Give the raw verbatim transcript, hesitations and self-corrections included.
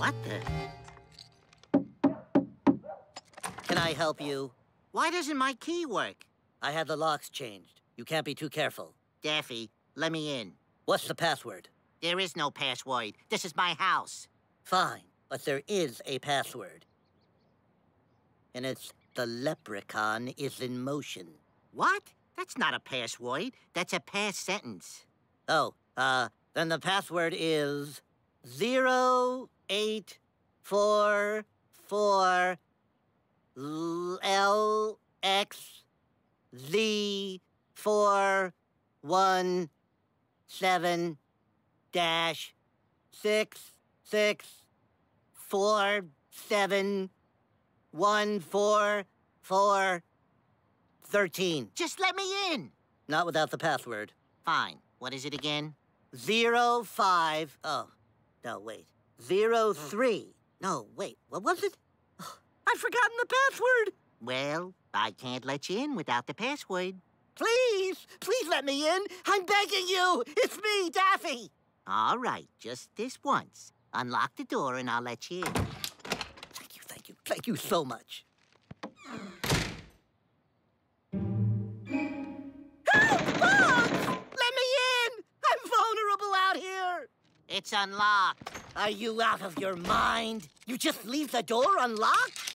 What the? Can I help you? Why doesn't my key work? I had the locks changed. You can't be too careful. Daffy, let me in. What's the password? There is no password. This is my house. Fine, but there is a password. And it's the leprechaun is in motion. What? That's not a password. That's a past sentence. Oh, uh, then the password is zero eight four four L X Z four one seven dash six six four seven one four four thirteen. Just let me in. Not without the password. Fine. What is it again? Zero five. Oh, no, wait. Zero three. No, wait. What was it? Oh, I've forgotten the password. Well, I can't let you in without the password. Please, please let me in. I'm begging you. It's me, Daffy. All right, just this once. Unlock the door and I'll let you in. Thank you, thank you, thank you so much. It's unlocked. Are you out of your mind? You just leave the door unlocked?